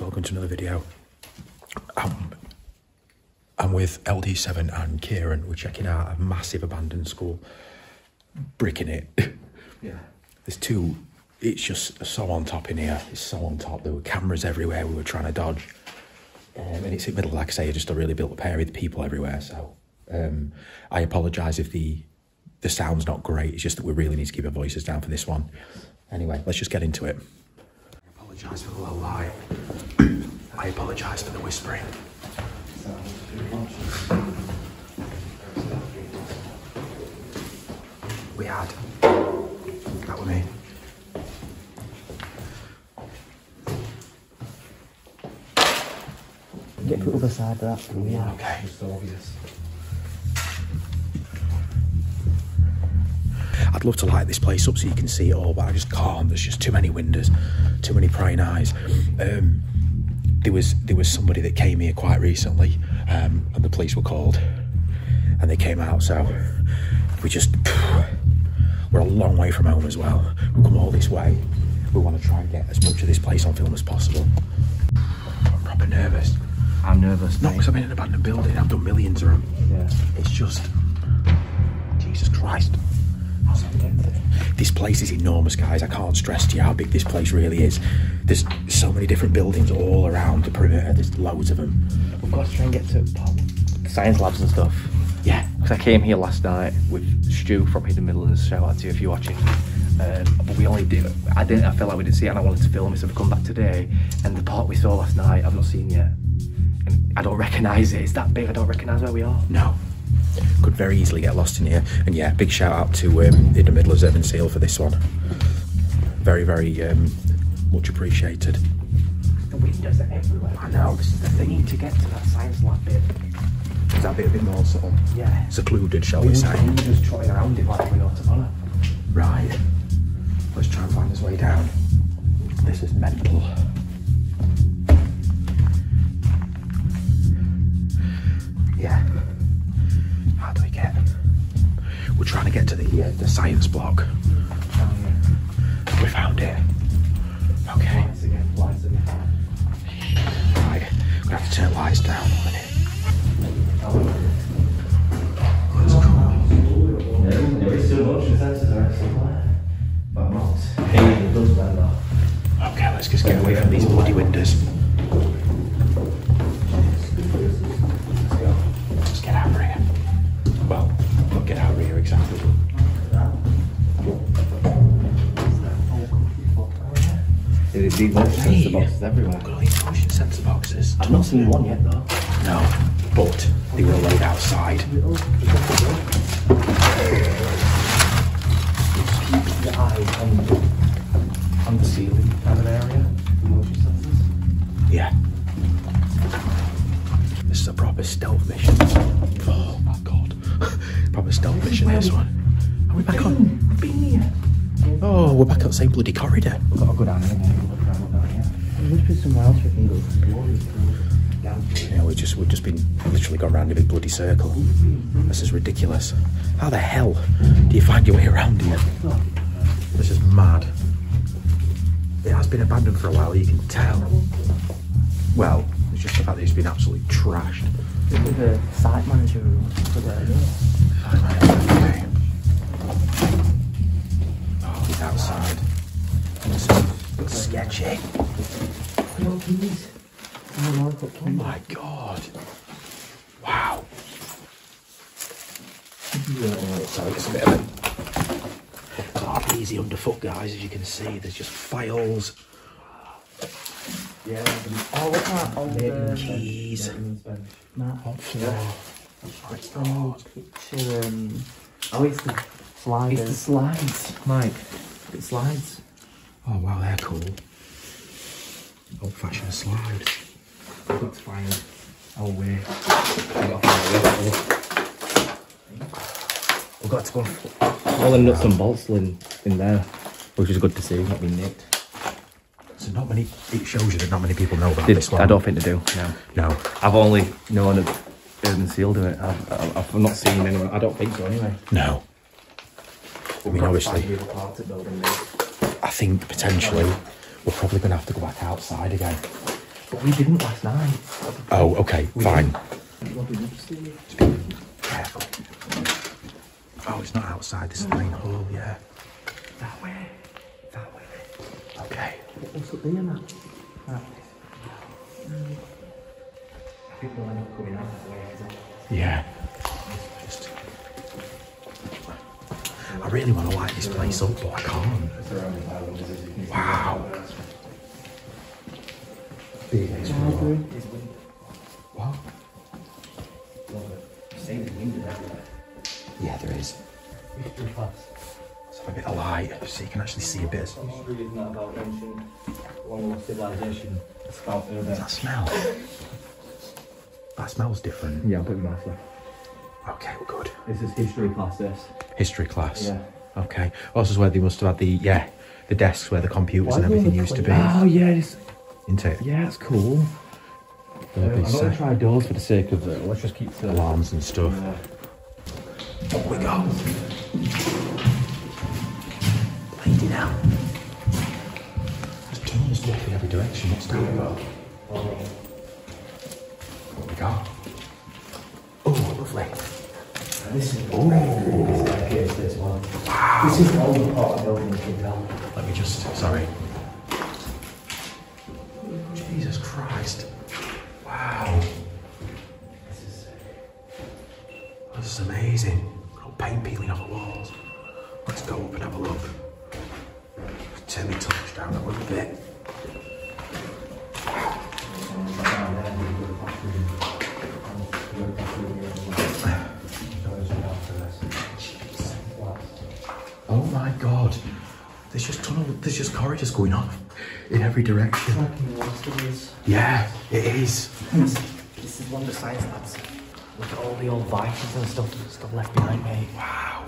Welcome to another video. I'm with LD7 and Kieran. We're checking out a massive abandoned school. Bricking it. Yeah. There's two. It's just so on top in here. It's so on top. There were cameras everywhere we were trying to dodge. And it's in the middle, like I say, just a really built up area with people everywhere. So I apologise if the sound's not great. It's just that we really need to keep our voices down for this one. Anyway, let's just get into it. I apologise for the low light. I apologise for the whispering. We had. That was me. Get put other side of that. Yeah, okay. It's so obvious. I'd love to light this place up so you can see it all, but I just can't. There's just too many windows, too many prying eyes. There was somebody that came here quite recently, and the police were called, and they came out. So we're a long way from home as well. We've come all this way. We want to try and get as much of this place on film as possible. I'm proper nervous. I'm nervous. Not because I'm in an abandoned building. I've done millions of them. Yeah. It's just Jesus Christ. This place is enormous, guys. I can't stress to you how big this place really is. There's so many different buildings all around the perimeter. There's loads of them. We've got to try and get to science labs and stuff. Yeah. Because I came here last night with Stu from Hidden Midlands. Shout out to you if you're watching. But we only did. I felt like we didn't see it, and I wanted to film it, so we've come back today. And the part we saw last night, I've not seen yet. And I don't recognise it. It's that big. I don't recognise where we are. No. Could very easily get lost in here. And yeah, big shout out to Hidden Midlands Urban Seal for this one. Very, very much appreciated. The windows are everywhere. I know. This is the thing. We need to get to that science lab bit. Is that bit a bit more sort of secluded, shall we say? We're just trotting around it like we're not of honour. Right. Let's try and find his way down. This is mental. Yeah. How do we get? We're trying to get to the science block. We found it. Okay. Lights again. Right, we have to turn lights down a minute. Let's go. There's so much sensors are actually, but not. It does land off. Okay, let's just get away from these bloody windows. Let's get out of here. Well, we'll get out of here exactly. These motion sensor boxes everywhere. I've got all these motion sensor boxes. I've not seen one yet though. No, but they were laid outside. Just keep your eyes on the ceiling kind of area. The motion sensors. Yeah. This is a proper stealth mission. Oh my god. Proper stealth mission, this one. Are we back on? We've been here. Oh, we're back on the same bloody corridor. We've got a good angle. There must be somewhere else we can go. Yeah, we've just been literally gone round in a big bloody circle. This is ridiculous. How the hell do you find your way around here? This is mad. It has been abandoned for a while, you can tell. Well, it's just the fact that it's been absolutely trashed. It was the site manager who was there, yeah. Site manager, okay. Oh, it's outside. It's sketchy. Oh, please. Oh my god. Wow. Sorry, it's a bit of a hard, easy underfoot, guys. As you can see, there's just files. Yeah, oh, look at that. Maiden keys. Hot floor. Oh, picture. Oh, it's the sliders. It's the slides, Mike. It's slides. Oh, wow, they're cool. Old fashioned slides. That's fine. Oh, wait. We've got to go. All the nuts and bolts in there, which is good to see, not being nicked. So not many, it shows you that not many people know about this one. I don't think they do, no. I've only known of Urban Seal doing it. I've not seen anyone, I don't think so anyway. No. I mean, obviously, I think potentially we're probably going to have to go back outside again. But we didn't last night. Oh, okay, fine. Just be careful. Oh, it's not outside, this is the main hall, yeah. That way. Okay. What's up there, Matt? I think they'll end up coming out that way, isn't it? Yeah. Just... I really want to light this place up, but I can't. Wow. Big as well. What? Yeah, there is. A bit of light so you can actually see a bit. I'm just reading that about ancient long-lost civilization. It's about urban. Does that smell? That smells different. Yeah, I'll put my master. Okay, we're good. This is history class, this. History class? Yeah. Okay. Also, is where they must have had the, yeah, the desks where the computers and everything used to be. Oh, yeah. It's... Isn't it? Yeah, it's cool. I'm not going to try doors for the sake of it. Let's just keep the alarms and stuff. Yeah. What we got? Now. There's tons of stuff in every direction, what's that about? What have we got? Oh, lovely. This is this one. Wow. This is the older part of the building, you can tell. Let me just, sorry. Jesus Christ. Wow. This is amazing. Got paint peeling off the walls. Let's go up and have a look. Turn the torch down a little bit. Oh my god. There's just tunnel, there's just corridors going off in every direction. Yeah, it is. This is one of the science labs. Look at all the old vices and stuff left behind me. Wow.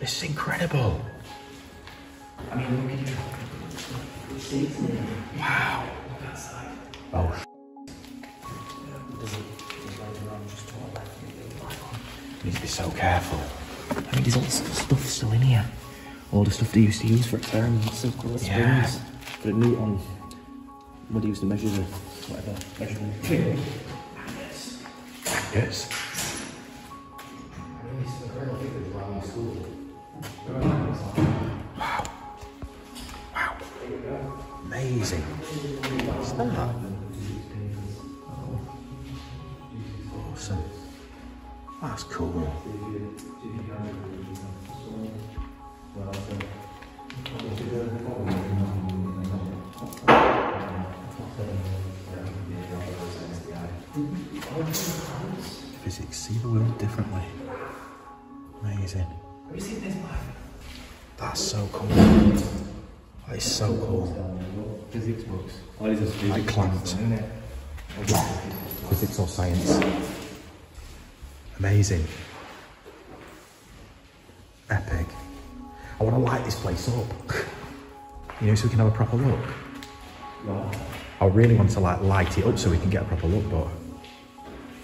This is incredible. I mean, look at you. Wow. Look outside. Oh, sh**. You need to be so careful. I mean, there's all stuff still in here. All the stuff they used to use for experiments. Yeah. Put a newt on what they used to measure the whatever. Measuring. Yes. Amazing. What's that? Oh. Awesome. That's cool. Physics see the world differently. Amazing. Have you seen this one? That's so cool. That is so cool. Physics books. Like Clant. Physics or science. Amazing. Epic. I want to light this place up. You know, so we can have a proper look. Wow. I really want to like light it up so we can get a proper look, but...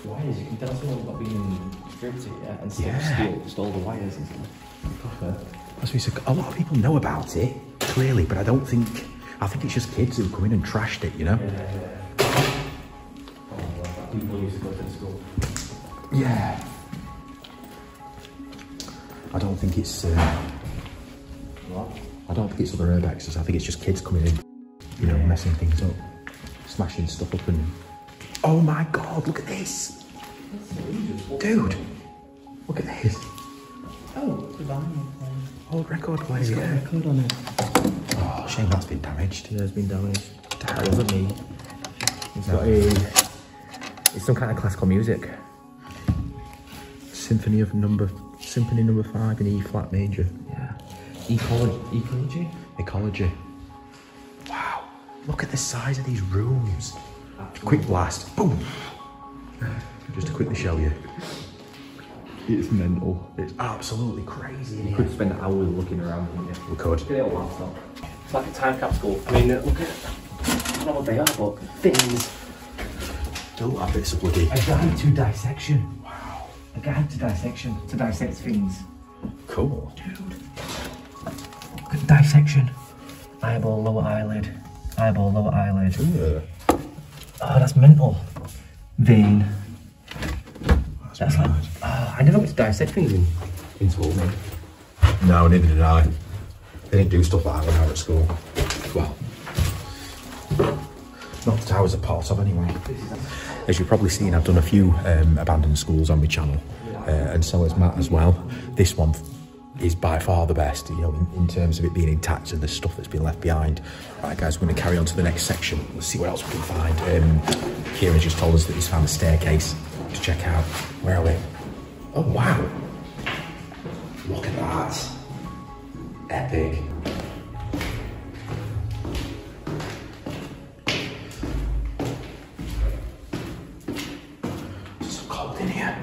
Why is you can tell someone about being in security, yeah? And still just all the wires and stuff. Proper. A lot of people know about it. Clearly, but I don't think I think it's just kids who come in and trashed it, you know? Yeah. Oh, well, people used to go to school. Yeah. I don't think it's... what? I don't think it's other urbexes. I think it's just kids coming in, you know, messing things up. Smashing stuff up and... Oh my God, look at this! Dude! Look at this. Oh, divine. Old record player. It's got a record on it. Oh, shame that's been damaged. Yeah, it's been damaged. That wasn't me. It's some kind of classical music. Symphony number 5 in E flat major. Yeah. Ecology. Wow. Look at the size of these rooms. Quick blast. Boom. Just to quickly show you. It's mental. It's absolutely crazy. You could spend hours looking around, wouldn't you? We could. It's like a time capsule. I mean, look at... I don't know what they are, but things. Don't have bits of bloody... A guide to dissection. Wow. A guide to dissection. To dissect things. Cool. Dude. Look at dissection. Eyeball, lower eyelid. Eyeball, lower eyelid. Ooh. Oh, that's mental. Vein. That's right. Like... I didn't know it's dissecting in school, mate. No, neither did I. They didn't do stuff like that when I was at school. Well, not that I was a part of anyway. As you've probably seen, I've done a few abandoned schools on my channel, and so has Matt as well. This one is by far the best, you know, in terms of it being intact and the stuff that's been left behind. Right, guys, we're going to carry on to the next section. Let's see what else we can find. Kieran just told us that he's found a staircase to check out. Where are we? Oh wow, look at that, epic. It's so cold in here,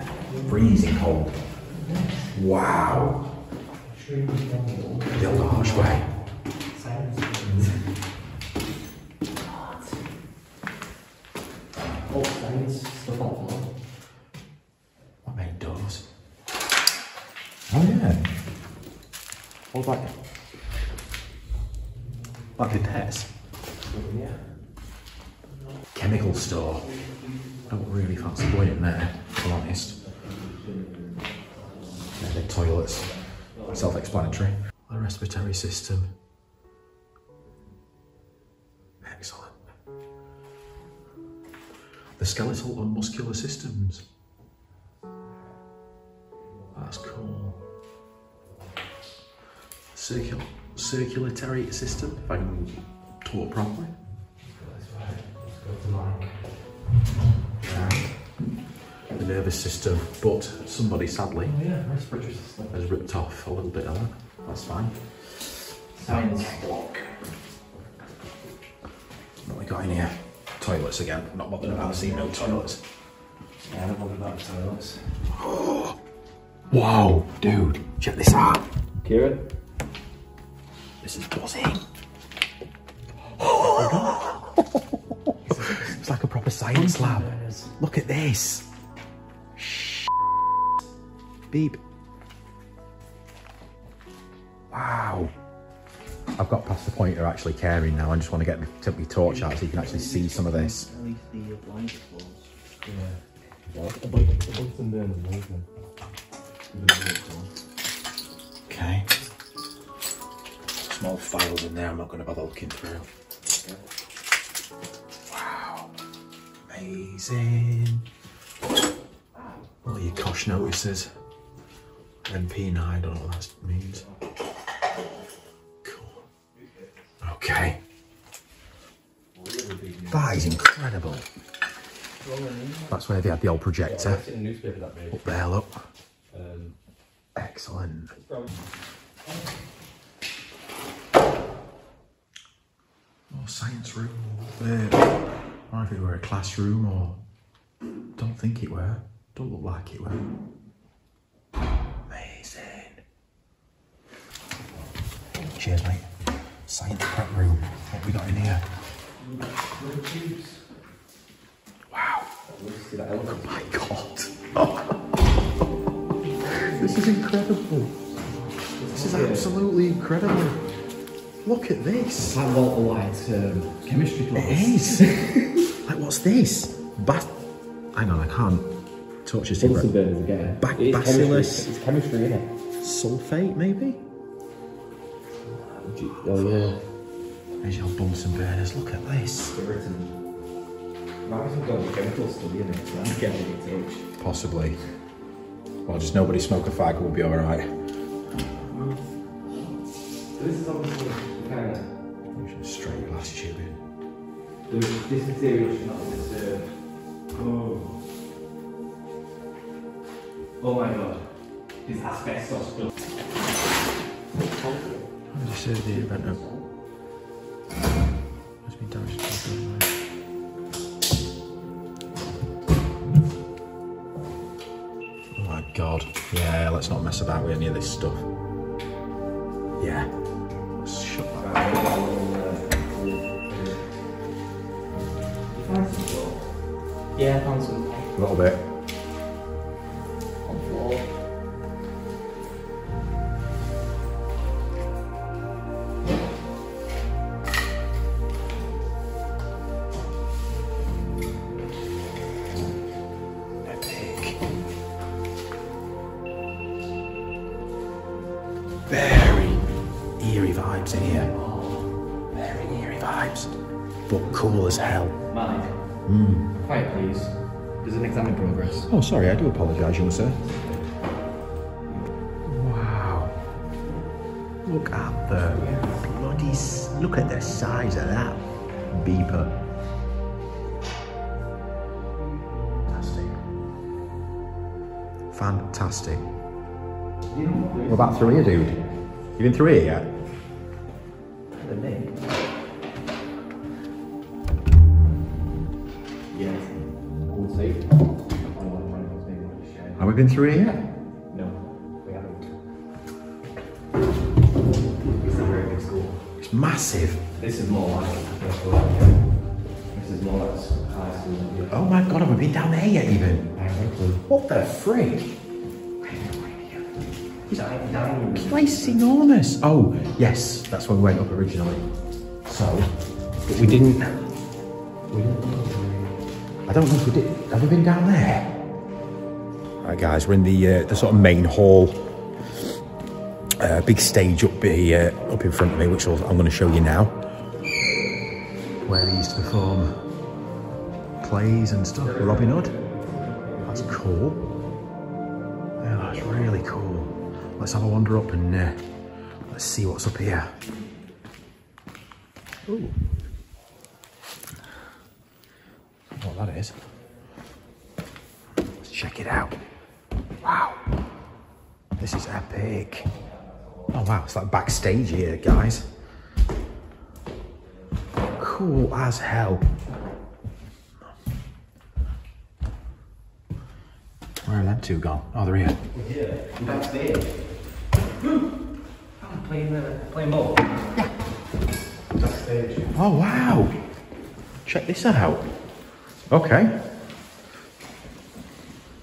freezing cold. Wow, the old archway. Self-explanatory. The respiratory system. Excellent. The skeletal and muscular systems. That's cool. Circulatory system, if I can talk properly. The nervous system, but somebody sadly respiratory system has ripped off a little bit of that. That's fine. Science block. What have we got in here? Toilets again. Not bothered about seeing no toilets. Yeah, I'm not bothered about the toilets. Oh, wow, dude, check this out. Kieran, this is buzzing. It's like a proper science lab. Look at this. Beep. Wow. I've got past the point of actually caring now. I just want to take my torch out so you can actually see some of this. At least the blind closed. Yeah. Okay. Small files in there, I'm not going to bother looking through. Wow. Amazing. All your kosh notices. MP9, I don't know what that means. Cool. Okay. That is incredible. That's where they had the old projector. Up there, look. Excellent. Oh, science room over there. Or if it were a classroom or... Don't think it were. Don't look like it were. Cheers, mate. Science prep room. What have we got in here? Wow. Oh my God. Oh. This is incredible. This is absolutely incredible. Look at this. It's like Walter White's chemistry class. It is. Like, what's this? Hang on, I can't torture cigarette. Again. Bacillus. It's chemistry, isn't it? Sulfate, maybe? Oh, yeah. There's your Bunsen burners. Look at this. Possibly. Well, just nobody smoke a fag, we'll be alright. This is obviously Canada. Straight glass tube in. This material should not be disturbed. Oh. Oh my god. This asbestos stuff. I'm just serve the event up. Must be damaged to the gun. Oh my god. Yeah, let's not mess about with any of this stuff. Yeah. Shut that up. Yeah, I found some. A little bit. On the floor. Epic. Very eerie vibes in here. Oh, very eerie vibes. But cool as hell. Mine. Mm. Quiet, please. There's an exam in progress. Oh, sorry, I do apologise, young sir. Wow. Look at the bloody... Look at the size of that beeper. Fantastic. Fantastic. We're about through here, dude. You been through here yet? Have we been through here yet? No, we haven't. It's a very big school. It's massive. This is more like a school. This is more like a high school. Oh my god, have we been down there yet even? I have no clue. What the frick? I have no idea. This place is enormous. Oh, yes, that's when we went up originally. So, but we didn't... I don't think we did. Have we been down there? Right, guys, we're in the sort of main hall, big stage up in front of me, which I'm going to show you now, where they used to perform plays and stuff. Robin Hood, that's cool. Yeah, that's really cool. Let's have a wander up and let's see what's up here. Ooh, what that is? Let's check it out. Wow, this is epic. Oh wow, it's like backstage here, guys. Cool as hell. Where are them two gone? Oh, they're here. Yeah, backstage. I'm playing ball. Yeah. Backstage. Oh wow. Check this out. Okay.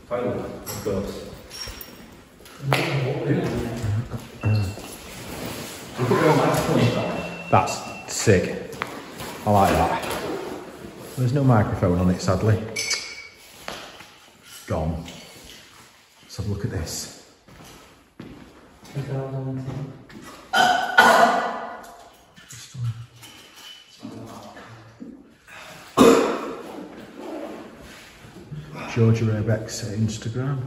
Finally, of course. That's sick. I like that. There's no microphone on it, sadly. Gone. Let's have a look at this. Georgia Rebeck's Instagram.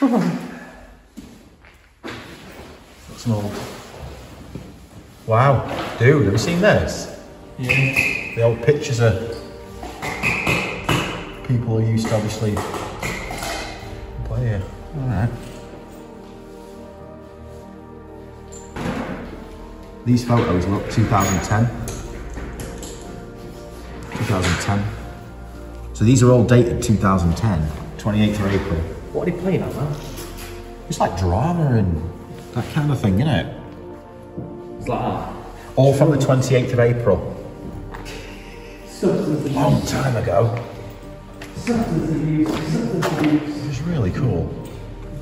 That's an old. Wow, dude, have you seen this? Yeah. The old pictures of people who used to obviously play here. Alright. These photos look 2010. So these are all dated 2010, 28th of April. What are they playing at, man? It's like drama and that kind of thing, isn't it? It's like that. All from the 28th of April. Long time ago. Substance abuse. It was really cool.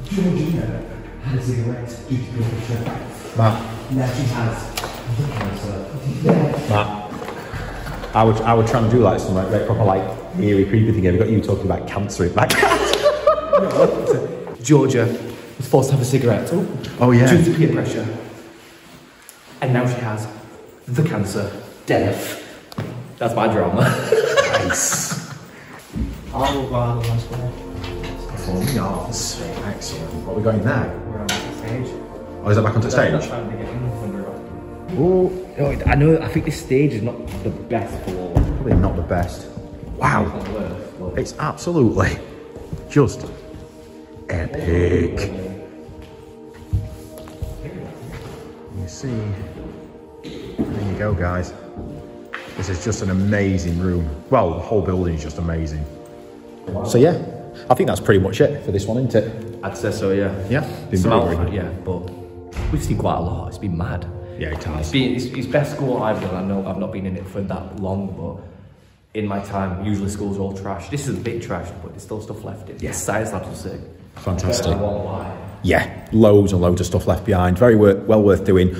Georgia. has been erected due to conviction. Matt. Yeah, she has. Matt. I would try and do like some like proper like eerie creepy thing. Have you got you talking about cancer in my cat? Georgia was forced to have a cigarette. Oh yeah. Due to peer pressure. And now she has the cancer. Death. That's my drama. Nice. Excellent. What are we going now? We're on the stage. Oh, is that back onto the stage? That's trying to get in under it. Oh, no, I know. I think this stage is not the best for. Probably not the best. Wow. It's absolutely just epic. You see. There you go, guys. This is just an amazing room. Well, the whole building is just amazing. Wow. So yeah, I think that's pretty much it for this one, isn't it? I'd say so, yeah. Yeah, been boring. Yeah, but we've seen quite a lot. It's been mad. Yeah, it has. It's best school I've done. I know I've not been in it for that long, but in my time, usually school's all trash. This is a bit trash, but there's still stuff left. It's, yeah. Science labs are sick. Fantastic. Yeah, loads and loads of stuff left behind. Very well worth doing.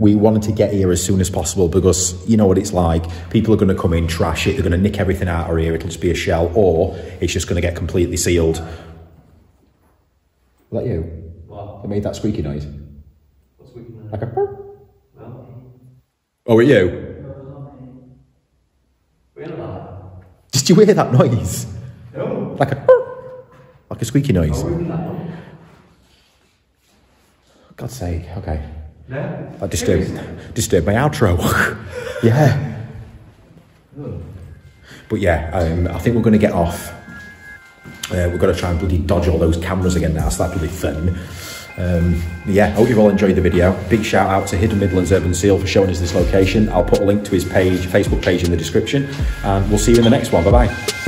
We wanted to get here as soon as possible because you know what it's like. People are going to come in, trash it. They're going to nick everything out of here. It'll just be a shell, or it's just going to get completely sealed. Was that you? What? That made that squeaky noise. What squeaky noise? Like a purr. No. Oh, were it you? No. We're not. Did you hear that noise? No. Like a purr. Like a squeaky noise. Oh, God's sake, okay. Yeah. That disturbed my outro. Yeah. Ooh. But yeah, I think we're going to get off. We've got to try and bloody dodge all those cameras again now, so that'll be fun. Yeah, hope you've all enjoyed the video. Big shout out to Hidden Midlands Urban Seal for showing us this location. I'll put a link to his page, Facebook page, in the description. And we'll see you in the next one. Bye-bye.